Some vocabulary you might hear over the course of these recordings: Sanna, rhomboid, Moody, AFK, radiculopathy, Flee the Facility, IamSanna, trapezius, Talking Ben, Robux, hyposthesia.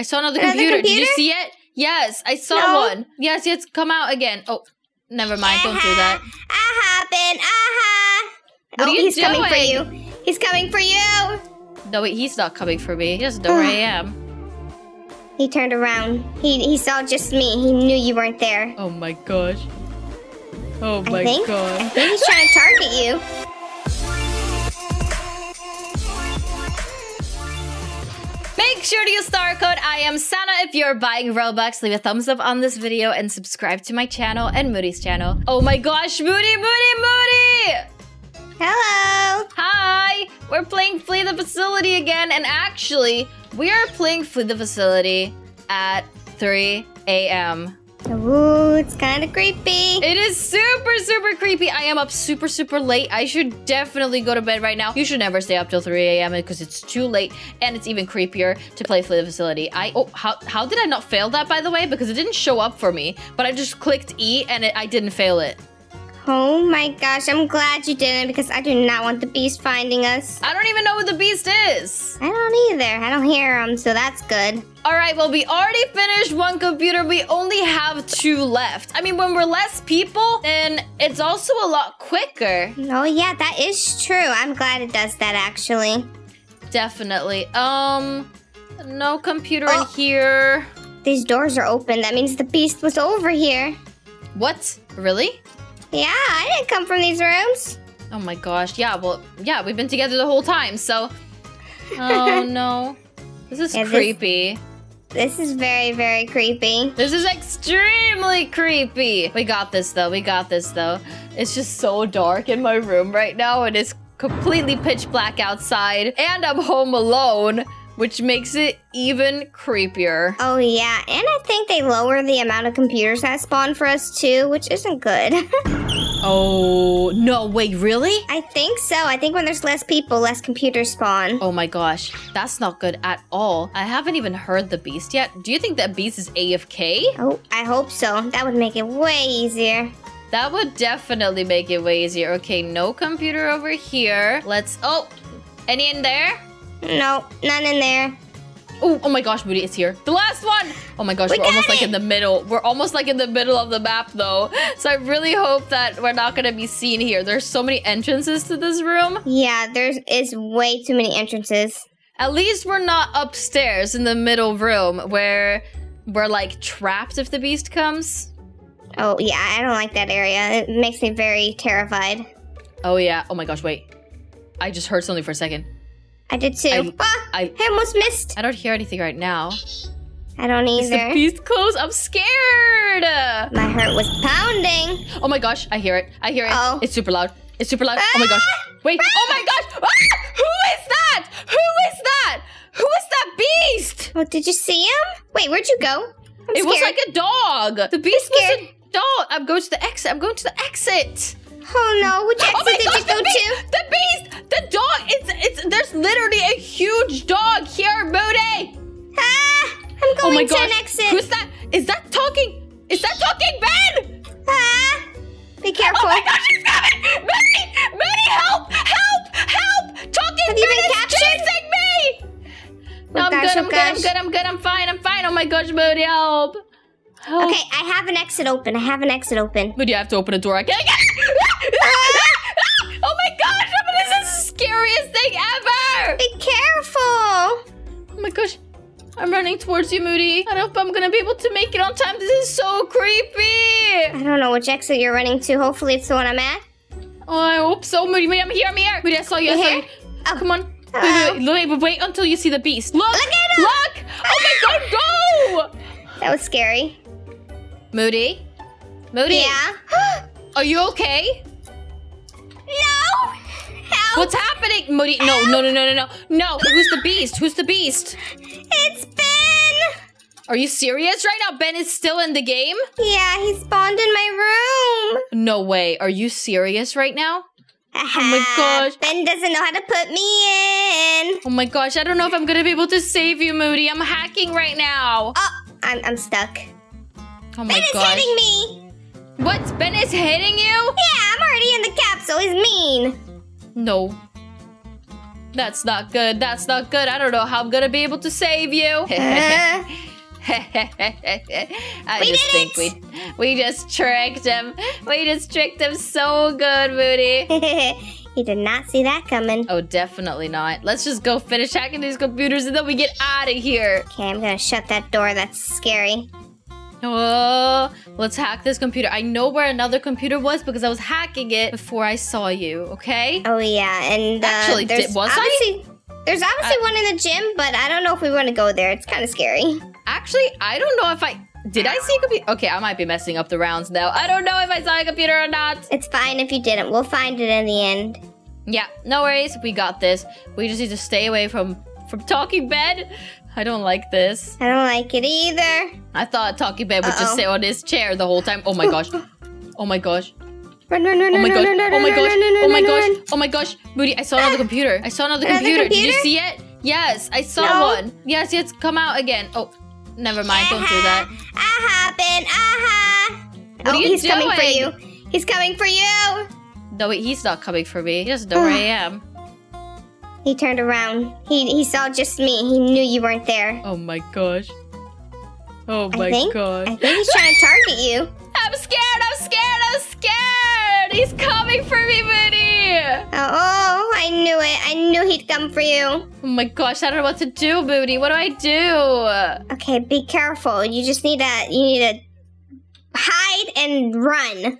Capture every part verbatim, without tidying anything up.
I saw another, another computer. computer. Did you see it? Yes, I saw no. one. Yes, yes, come out again. Oh, never mind. Uh-huh. Don't do that. Aha, Ben. Aha. What oh, are you he's doing? coming for you. He's coming for you. No, wait, he's not coming for me. He doesn't know where I am. He turned around. He he saw just me. He knew you weren't there. Oh my gosh. Oh my I think, gosh. I think he's trying to target you. Make sure to use star code I am Sanna if you're buying Robux. Leave a thumbs up on this video and subscribe to my channel and Moody's channel. Oh my gosh, Moody, Moody, Moody! Hello! Hi! We're playing Flee the Facility again, and actually, we are playing Flee the Facility at three A M Ooh, it's kind of creepy. It is super, super creepy. I am up super, super late. I should definitely go to bed right now. You should never stay up till three A M because it's too late and it's even creepier to play Flee the Facility. I oh, how how did I not fail that, by the way? Because it didn't show up for me, but I just clicked E and it, I didn't fail it. Oh my gosh, I'm glad you didn't because I do not want the beast finding us. I don't even know who the beast is. I don't either. I don't hear him, so that's good. All right, well, we already finished one computer. We only have two left. I mean, when we're less people, then it's also a lot quicker. Oh yeah, that is true. I'm glad it does that, actually. Definitely. Um, no computer oh. in here. These doors are open. That means the beast was over here. What? Really? Yeah, I didn't come from these rooms. Oh my gosh, yeah, well, yeah, we've been together the whole time, so... Oh no. This is yeah, creepy. This, this is very, very creepy. This is extremely creepy. We got this though, we got this though. It's just so dark in my room right now, and it's completely pitch black outside, and I'm home alone, which makes it even creepier. Oh yeah, and I think they lower the amount of computers that spawn for us too, which isn't good. Oh, no, wait, really? I think so. I think when there's less people, less computers spawn. Oh my gosh, that's not good at all. I haven't even heard the beast yet. Do you think that beast is A F K? Oh, I hope so. That would make it way easier. That would definitely make it way easier. Okay, no computer over here. Let's, oh, any in there? No, none in there. Ooh, oh my gosh, Moody, it's here. The last one! Oh my gosh, we we're almost it. like in the middle. We're almost like in the middle of the map though. So I really hope that we're not gonna be seen here. There's so many entrances to this room. Yeah, there is way too many entrances. At least we're not upstairs in the middle room where we're like trapped if the beast comes. Oh yeah, I don't like that area. It makes me very terrified. Oh yeah, oh my gosh, wait. I just heard something for a second. I did too. I, ah, I, I almost missed. I don't hear anything right now. I don't either. Is the beast close? I'm scared. My heart was pounding. Oh my gosh, I hear it. I hear it. Uh-oh. It's super loud. It's super loud. Ah! Oh my gosh. Wait. Ah! Oh my gosh. Ah! Who is that? Who is that? Who is that beast? Oh, did you see him? Wait, where'd you go? I'm it scared. was like a dog. The beast was a dog. I'm going to the exit. I'm going to the exit. Oh no, which exit oh my did gosh, you go to? The beast! The dog! It's it's there's literally a huge dog here, Moody! Ah! I'm going oh my to gosh. an exit. Who's that? Is that talking? Is that talking Ben? Ah! Be careful. Oh my gosh, he's coming! Moody! Moody, help! Help! Help! Talking Have Ben is chasing me! No, oh I'm gosh, good, oh I'm gosh. good, I'm good, I'm good, I'm fine, I'm fine. Oh my gosh, Moody, help! Oh. Okay, I have an exit open. I have an exit open. Moody, I have to open a door. I can't get it. Oh my gosh, this is the scariest thing ever. Be careful. Oh my gosh, I'm running towards you, Moody. I hope I'm gonna be able to make it on time. This is so creepy. I don't know which exit you're running to. Hopefully it's the one I'm at. Oh, I hope so, Moody. Moody, I'm here, I'm here. Moody, I saw you, I saw you. Oh, come on. Uh, wait, wait, wait, wait until you see the beast. Look, look at him. Look. Oh my god, go. That was scary. Moody? Moody? Yeah? Are you okay? No! Help! What's happening? Moody, no, Help. no, no, no, no, no. No, who's the beast? Who's the beast? It's Ben! Are you serious right now? Ben is still in the game? Yeah, he spawned in my room. No way. Are you serious right now? Uh-huh. Oh my gosh. Ben doesn't know how to put me in. Oh my gosh, I don't know if I'm gonna be able to save you, Moody. I'm hacking right now. Oh, I'm, I'm stuck. Oh my Ben is gosh. hitting me! What? Ben is hitting you? Yeah, I'm already in the capsule. He's mean. No. That's not good. That's not good. I don't know how I'm gonna be able to save you. Uh. I we just think it. we we just tricked him. We just tricked him so good, Moody. He did not see that coming. Oh, definitely not. Let's just go finish hacking these computers and then we get out of here. Okay, I'm gonna shut that door. That's scary. Oh, let's hack this computer. I know where another computer was because I was hacking it before I saw you, okay? Oh, yeah, and uh, actually, there's was obviously, I? There's obviously I, one in the gym, but I don't know if we want to go there. It's kind of scary. Actually, I don't know if I... Did I see a computer? Okay, I might be messing up the rounds now. I don't know if I saw a computer or not. It's fine if you didn't. We'll find it in the end. Yeah, no worries. We got this. We just need to stay away from, from Talking Ben. I don't like this. I don't like it either. I thought Talking Ben would uh-oh. just sit on his chair the whole time. Oh my gosh. Oh my gosh. Run, run, run, oh my gosh. Oh my gosh. Oh my gosh. Oh my gosh. Moody, I saw another computer. I saw another, another computer. computer. Did you see it? Yes, I saw no. one. Yes, yes. Come out again. Oh. Never mind, uh-huh. don't do that. Aha, Ben, aha. What oh, are you he's doing? coming for you. He's coming for you. No, wait, he's not coming for me. He doesn't know where I am. He turned around. He he saw just me. He knew you weren't there. Oh my gosh. Oh my I think, gosh. I think he's trying to target you. I'm scared, I'm scared, I'm scared. He's coming for me, Moody. Oh, oh, I knew it. I knew he'd come for you. Oh my gosh, I don't know what to do, Moody. What do I do? Okay, be careful. You just need to, you need to hide and run.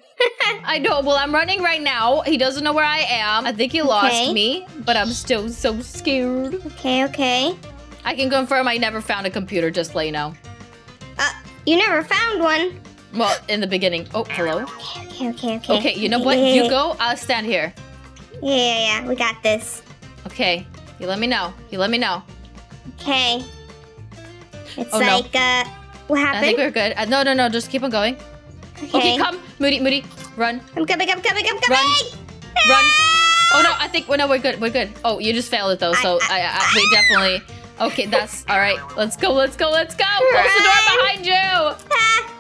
I know. Well, I'm running right now. He doesn't know where I am. I think he lost okay. me, but I'm still so scared. Okay, okay. I can confirm I never found a computer, just let you know. Uh, you never found one. Well, in the beginning. Oh, hello. Okay, okay, okay. Okay, you know what? You go, I'll stand here. Yeah, yeah, yeah. We got this. Okay. You let me know. You let me know. Okay. It's oh, like, no. uh, what happened? I think we're good. Uh, no, no, no. Just keep on going. Okay. Okay, come. Moody, Moody. Run. I'm coming, I'm coming, I'm coming. Run. Ah! Run. Oh, no. I think, well, no, we're good. We're good. Oh, you just failed it, though. I, so, I, I, I, we definitely. Okay, that's all right. Let's go, let's go, let's go. Run. Close the door behind you. Ah.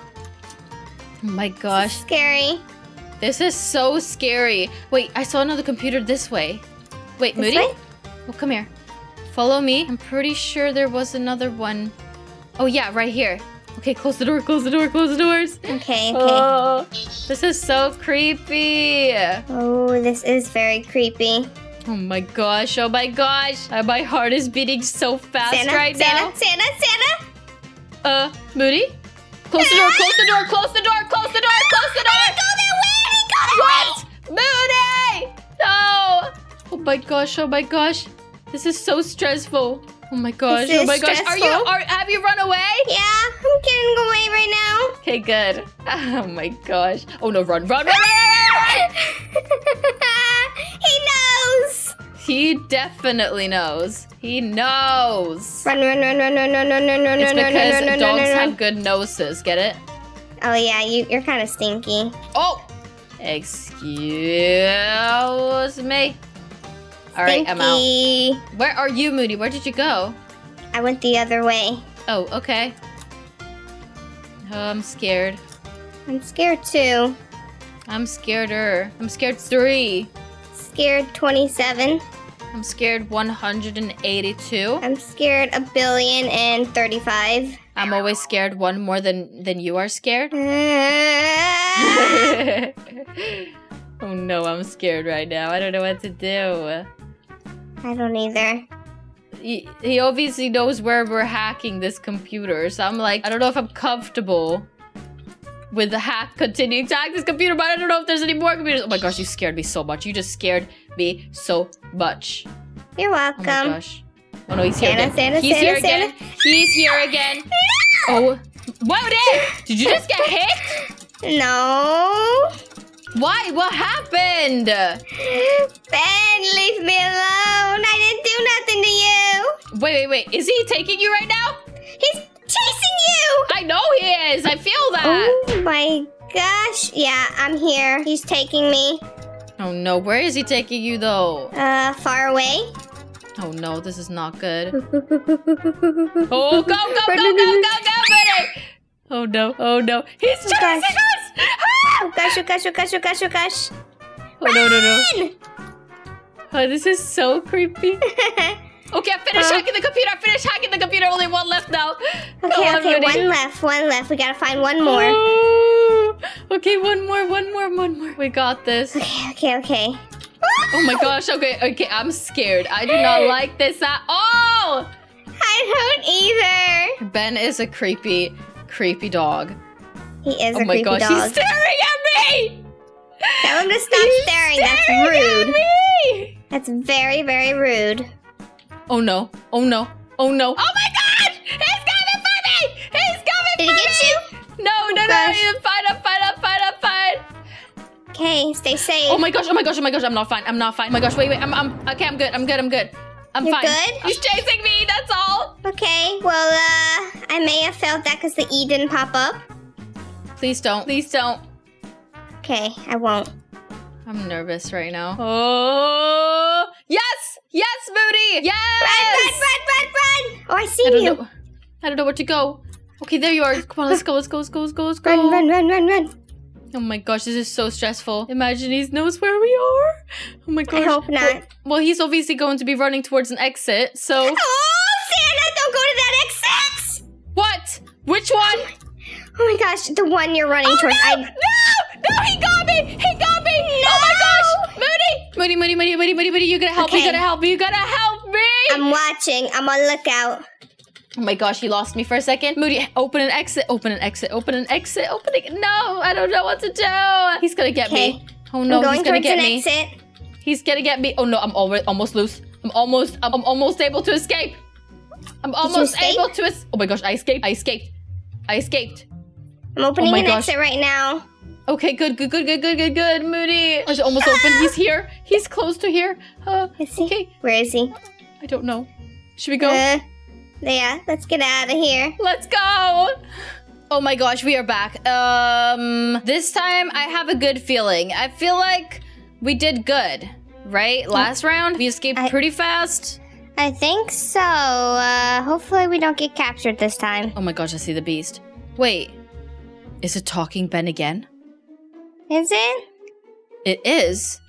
Oh my gosh. This scary. This is so scary. Wait, I saw another computer this way. Wait, this Moody? Way? Oh, come here. Follow me. I'm pretty sure there was another one. Oh, yeah, right here. Okay, close the door, close the door, close the doors. Okay, okay. Oh, this is so creepy. Oh, this is very creepy. Oh my gosh, oh my gosh. Uh, my heart is beating so fast Sanna, right Sanna, now. Sanna, Sanna, Sanna. Uh, Moody? Close the door, close the door, close the door, close the door, close the door! I didn't go that way! I didn't go that what? way! Moody! No! Oh my gosh, oh my gosh. This is so stressful. Oh my gosh, oh my gosh. Stressful. Are you, are, have you run away? Yeah, I'm getting away right now. Okay, good. Oh my gosh. Oh no, run, run, run, run, run, run. He knows! He definitely knows. He knows. Run, run, run, run, run, run, run, run, run, it's run, because run, dogs run, have good noses. Get it? Oh yeah, you, you're kind of stinky. Oh, excuse me. Stinky. All right, I'm out. Where are you, Moody? Where did you go? I went the other way. Oh, okay. Oh, I'm scared. I'm scared too. I'm scareder. I'm scared three. Scared twenty-seven. I'm scared one hundred eighty-two. I'm scared a billion and thirty-five. I'm always scared one more than, than you are scared. Ah. Oh no, I'm scared right now. I don't know what to do. I don't either. He, he obviously knows where we're hacking this computer. So I'm like, I don't know if I'm comfortable with the hack continuing to hack this computer, but I don't know if there's any more computers. Oh my gosh, you scared me so much. You just scared me so much. You're welcome. Oh my gosh. Oh no, he's here Sanna, again. Sanna, he's Sanna, here Sanna. again. He's here again. No! Oh, Moody! Did you just get hit? No. Why? What happened? Ben, leave me alone. I didn't do nothing to you. Wait, wait, wait. Is he taking you right now? He's chasing you. I know he is. I feel that. Oh my gosh. Yeah, I'm here. He's taking me. Oh no, where is he taking you though? Uh, far away. Oh no, this is not good. Oh, go, go, go, go, go, go, go, buddy. Oh no, oh no. He's chasing gosh. us. Oh gosh, oh gosh, oh gosh, oh gosh, oh gosh. Oh no, no, no. Oh, this is so creepy. Okay, I finished uh, hacking the computer. I finished hacking the computer. Only one left now. Okay, oh, okay, everybody. one left, one left. We gotta find one more. Ooh. Okay, one more, one more, one more. We got this. Okay, okay, okay. Oh my gosh. Okay, okay. I'm scared. I do not like this at all. I don't either. Ben is a creepy, creepy dog. He is oh a creepy gosh, dog. Oh my gosh, he's staring at me! Tell him to stop he's staring. staring. That's rude. At me. That's very, very rude. Oh no! Oh no! Oh no! Oh my gosh! He's coming for me! He's coming Did for me! Did he get you? No! No! Gosh. No! I'm fine! I'm fine! I'm fine! I'm fine! Okay, stay safe. Oh my gosh! Oh my gosh! Oh my gosh! I'm not fine! I'm not fine! Oh my gosh! Wait! Wait! I'm. I'm. Okay! I'm good! I'm good! I'm good! I'm You're fine. good? He's chasing me, that's all. Okay, well, uh, I may have failed that because the E didn't pop up. Please don't. Please don't. Okay, I won't. I'm nervous right now. Oh, yes! Yes, Moody! Yes! Run, run, run, run, run! Oh, I see I don't you. Know. I don't know where to go. Okay, there you are. Come on, let's go, let's go, let's go, let's go, let's go. Run, run, run, run, run. Oh my gosh, this is so stressful. Imagine he knows where we are. Oh my gosh. I hope not. Well, well, he's obviously going to be running towards an exit, so... Oh, Sanna, don't go to that exit! What? Which one? Oh my gosh, the one you're running oh, towards. No! I... no! No, he got me! He got me! No! Oh my gosh! Moody! Moody, Moody, Moody, Moody, Moody, Moody, you gotta help okay. me, you gotta help me, you gotta help me! I'm watching. I'm on lookout. Oh my gosh, he lost me for a second. Moody, open an exit, open an exit, open an exit, open it. No, I don't know what to do. He's gonna get okay. me. Oh no, going he's gonna get me. Exit. He's gonna get me. Oh no, I'm already, almost loose. I'm almost, I'm, I'm almost able to escape. I'm almost escape? able to es- Oh my gosh, I escaped, I escaped, I escaped. I'm opening oh an gosh. exit right now. Okay, good, good, good, good, good, good, good, Moody. I almost ah! open. He's here. He's close to here. Uh, is he? Okay. Where is he? I don't know. Should we go? Uh, Yeah, let's get out of here. Let's go. Oh my gosh, we are back. Um, this time I have a good feeling. I feel like we did good, right? Last round, we escaped I, pretty fast. I think so. Uh, hopefully we don't get captured this time. Oh my gosh, I see the beast. Wait, is it Talking Ben again? Is it? It is.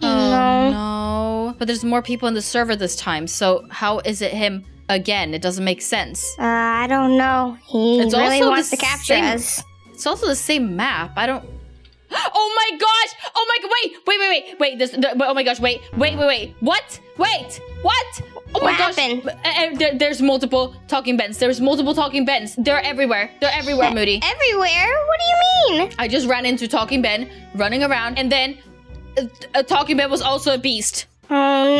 No. Oh no. But there's more people in the server this time, so how is it him? Again, it doesn't make sense. Uh, I don't know. He it's really wants to capture same, us. It's also the same map. I don't... Oh my gosh! Oh my... Wait, wait, wait, wait. Wait, there's... No, oh my gosh, wait. Wait, wait, wait. What? Wait! What? Oh my what gosh. Happened? Uh, there, there's multiple Talking Bens. There's multiple Talking Bens. They're everywhere. They're everywhere, Moody. Everywhere? What do you mean? I just ran into Talking Ben, running around, and then a, a Talking Ben was also a beast. Oh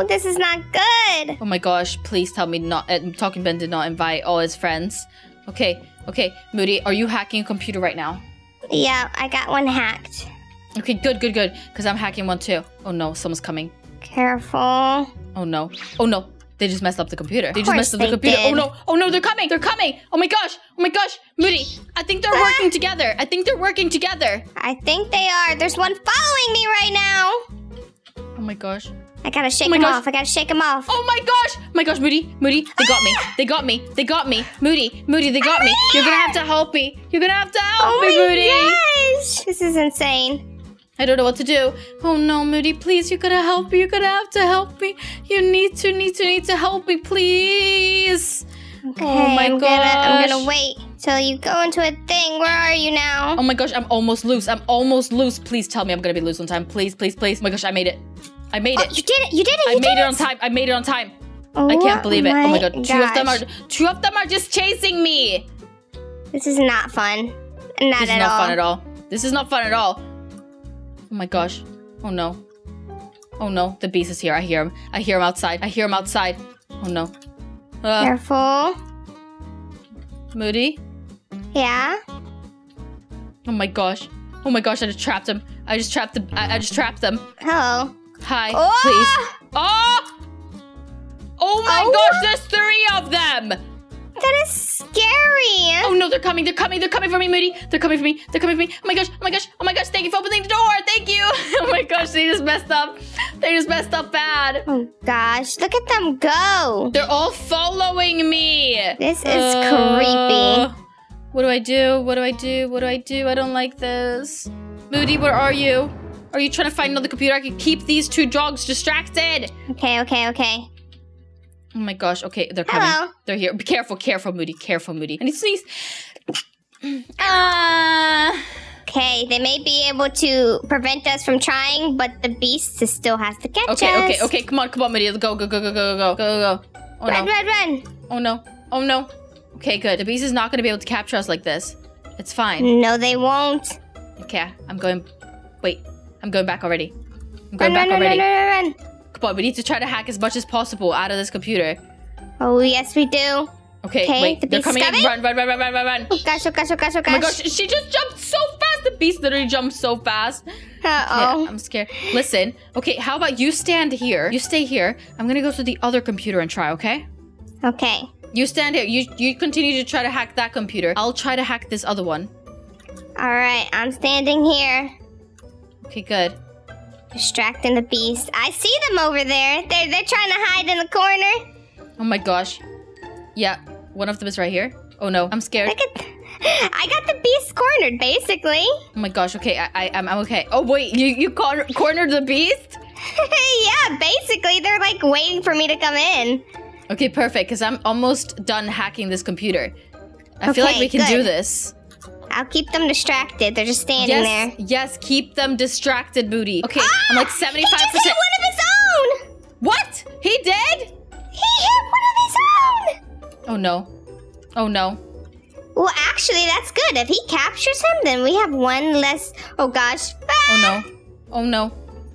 no, this is not good. Oh my gosh, please tell me not. Uh, Talking Ben did not invite all his friends. Okay, okay, Moody, are you hacking a computer right now? Yeah, I got one hacked. Okay, good, good, good, because I'm hacking one too. Oh no, someone's coming. Careful. Oh no, oh no, they just messed up the computer. They just messed up the computer. Did. Oh no, oh no, they're coming, they're coming. Oh my gosh, oh my gosh, Moody, I think they're ah. working together. I think they're working together. I think they are. There's one following me right now. Oh my gosh. I gotta shake him off. I gotta shake him off. Oh my gosh. My gosh, Moody. Moody, they got me. They got me. They got me. Moody, Moody, they got me. You're gonna have to help me. You're gonna have to help me, Moody. Oh my gosh. This is insane. I don't know what to do. Oh no, Moody, please. You're gonna help me. You're gonna have to help me. You need to, need to, need to help me, please. Okay, oh my I'm, gosh. Gonna, I'm gonna wait till you go into a thing. Where are you now? Oh my gosh, I'm almost loose. I'm almost loose. Please tell me I'm gonna be loose on time. Please, please, please. Oh my gosh, I made it. I made oh, it. You did it. You did it. You I did made it. it on time. I made it on time. Oh, I can't believe it. Oh my god, gosh. two of them are two of them are just chasing me. This is not fun. Not this at all. This is not all. fun at all. This is not fun at all. Oh my gosh. Oh no. Oh no. The beast is here. I hear him. I hear him outside. I hear him outside. Oh no. Uh, Careful. Moody? Yeah? Oh my gosh. Oh my gosh, I just trapped him. I just trapped them. I, I just trapped them. Hello. Hi, oh! please. Oh! Oh my oh! gosh, there's three of them! That is scary. Oh no, they're coming, they're coming, they're coming for me, Moody. They're coming for me, they're coming for me. Oh my gosh, oh my gosh, oh my gosh, thank you for opening the door, thank you. Oh my gosh, they just messed up. They just messed up bad. Oh gosh, look at them go. They're all following me. This is uh, creepy. What do I do? What do I do? What do I do? I don't like this. Moody, where are you? Are you trying to find another computer? I can keep these two dogs distracted. Okay, okay, okay. Oh my gosh. Okay, they're coming. Hello. They're here. Be careful, careful, Moody. Careful, Moody. I need to sneeze. Ah. Uh, okay, they may be able to prevent us from trying, but the beast still has to catch okay, us. Okay, okay, okay. Come on, come on, Moody. Go, go, go, go, go, go, go, go, go. Oh, run, no. run, run. Oh no. Oh no. Okay, good. The beast is not going to be able to capture us like this. It's fine. No, they won't. Okay, I'm going. Wait, I'm going back already. I'm going run, back run, already. Run, run, run, run. Come on, we need to try to hack as much as possible out of this computer. Oh, yes, we do. Okay, okay wait, the they're coming in. Run, run, run, run, run, run. Oh, gosh, oh, gosh, oh, gosh, oh, gosh. Oh, my gosh, she just jumped so fast. The beast literally jumped so fast. Uh-oh. Okay, I'm scared. Listen, okay, how about you stand here? You stay here. I'm going to go to the other computer and try, okay? Okay. You stand here. You, you continue to try to hack that computer. I'll try to hack this other one. All right, I'm standing here. Okay, good. Distracting the beast. I see them over there. They're, they're trying to hide in the corner. Oh my gosh. Yeah, one of them is right here. Oh no, I'm scared. Look at I got the beast cornered, basically. Oh my gosh, okay, I, I, I'm okay. Oh wait, you, you cor cornered the beast? Yeah, basically, they're like waiting for me to come in. Okay, perfect, because I'm almost done hacking this computer. I okay, feel like we can good. do this. I'll keep them distracted. They're just standing yes, there. Yes, keep them distracted, Moody. Okay, ah, I'm like seventy-five percent. He just hit one of his own! What? He did? He hit one of his own! Oh, no. Oh, no. Well, actually, that's good. If he captures him, then we have one less... Oh, gosh. Ah! Oh, no. Oh, no.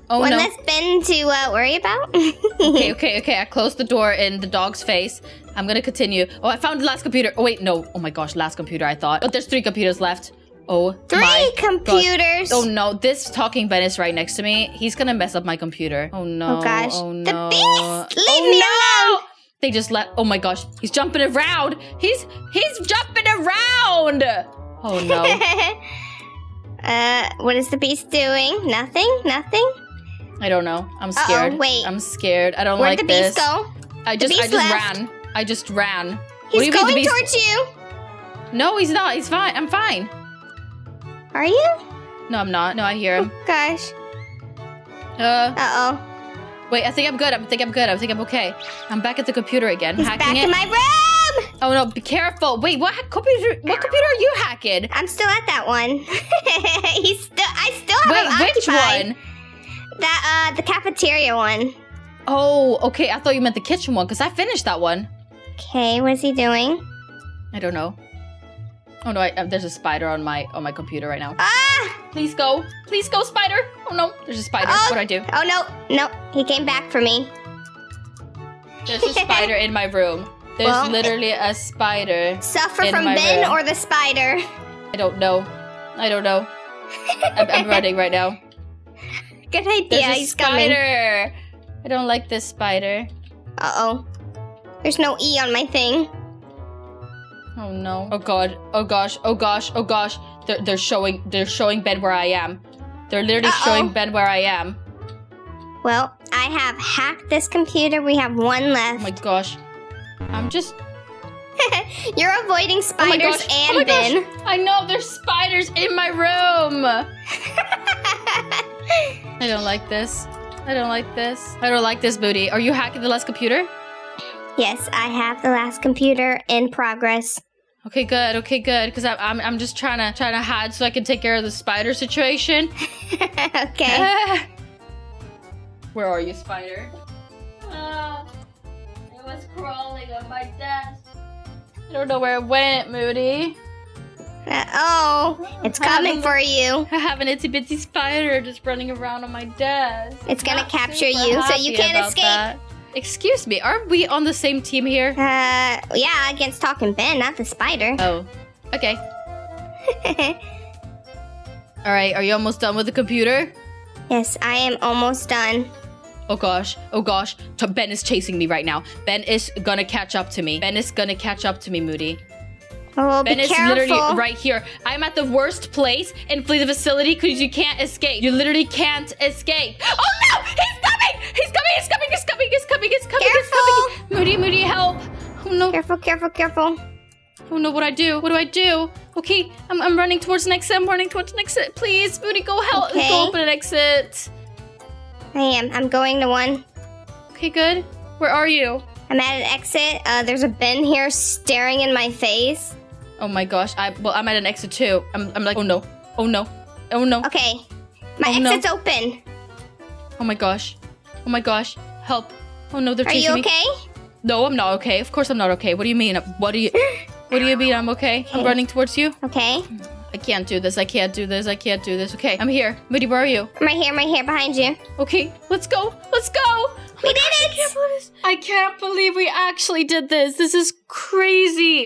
Oh, one no. One less Ben to uh, worry about. Okay, okay, okay. I closed the door in the dog's face. I'm gonna continue. Oh, I found the last computer. Oh, wait, no. Oh my gosh, last computer, I thought. Oh, there's three computers left. Oh, three my computers. God. Oh no, this Talking Ben is right next to me. He's gonna mess up my computer. Oh no. Oh gosh. Oh no. The beast! Leave oh, me no! alone! They just left. Oh my gosh, he's jumping around. He's he's jumping around. Oh no. uh, what is the beast doing? Nothing. Nothing. I don't know. I'm scared. Uh oh, wait. I'm scared. I don't Where'd like this. Where'd the beast go? I just, I just left. ran. I just ran. He's going mean, towards you. No, he's not. He's fine. I'm fine. Are you? No, I'm not. No, I hear him. Oh, gosh. Uh. Uh-oh. Wait, I think I'm good. I think I'm good. I think I'm okay. I'm back at the computer again. He's hacking back it. in my room. Oh, no. Be careful. Wait, what computer What computer are you hacking? I'm still at that one. he's still. I still have him occupied. Wait, which one? That, uh, the cafeteria one. Oh, okay. I thought you meant the kitchen one because I finished that one. Okay, what is he doing? I don't know. Oh no, I, uh, there's a spider on my on my computer right now. Ah! Please go, please go, spider. Oh no, there's a spider. Oh. What do I do? Oh no, no, he came back for me. There's a spider in my room. There's well, literally a spider. Suffer in from my Ben room. Or the spider? I don't know. I don't know. I'm, I'm running right now. Good idea. There's a he's spider. Coming. I don't like this spider. Uh-oh. There's no E on my thing. Oh no. Oh god. Oh gosh. Oh gosh. Oh gosh. They're they're showing they're showing Ben where I am. They're literally Uh-oh. showing Ben where I am. Well, I have hacked this computer. We have one left. Oh my gosh. I'm just You're avoiding spiders oh and oh Ben. Gosh. I know there's spiders in my room. I don't like this. I don't like this. I don't like this, Moody. Are you hacking the last computer? Yes, I have the last computer in progress. Okay, good. Okay, good. Because I'm, I'm, I'm just trying to trying to hide so I can take care of the spider situation. Okay. Where are you, spider? Oh, it was crawling on my desk. I don't know where it went, Moody. Uh-oh, it's coming for you. I have an itsy bitsy spider just running around on my desk. It's gonna Not capture you, so you can't escape. That. Excuse me, aren't we on the same team here? Uh, yeah, against Talking Ben, not the spider. Oh, okay. All right, are you almost done with the computer? Yes, I am almost done. Oh gosh, oh gosh, Ben is chasing me right now. Ben is gonna catch up to me. Ben is gonna catch up to me, Moody. Oh, Ben be is careful. literally right here. I'm at the worst place in Flee the Facility because you can't escape. You literally can't escape. Oh no! He's coming! He's coming! He's coming! He's coming! He's coming! He's coming! Careful. He's coming! Moody, Moody, help! Oh no! Careful! Careful! Careful! don't know what I do. What do I do? Okay, I'm, I'm running towards an exit. I'm running towards an exit. Please, Moody, go help. Okay. Go open an exit. I am. I'm going to one. Okay, good. Where are you? I'm at an exit. Uh, there's a Ben here staring in my face. Oh my gosh. I Well, I'm at an exit too. I'm, I'm like, oh no. Oh no. Oh no. Okay. My oh, exit's no. open. Oh my gosh. Oh my gosh. Help. Oh no, they're chasing me. Are you okay? Me. No, I'm not okay. Of course I'm not okay. What do you mean? What do you... What do you mean I'm okay? okay? I'm running towards you. Okay. I can't do this. I can't do this. I can't do this. Okay, I'm here. Moody, where are you? I'm right here. I'm right here behind you. Okay, let's go. Let's go. Oh we did gosh, it. I can't believe this. I can't believe we actually did this. This is crazy.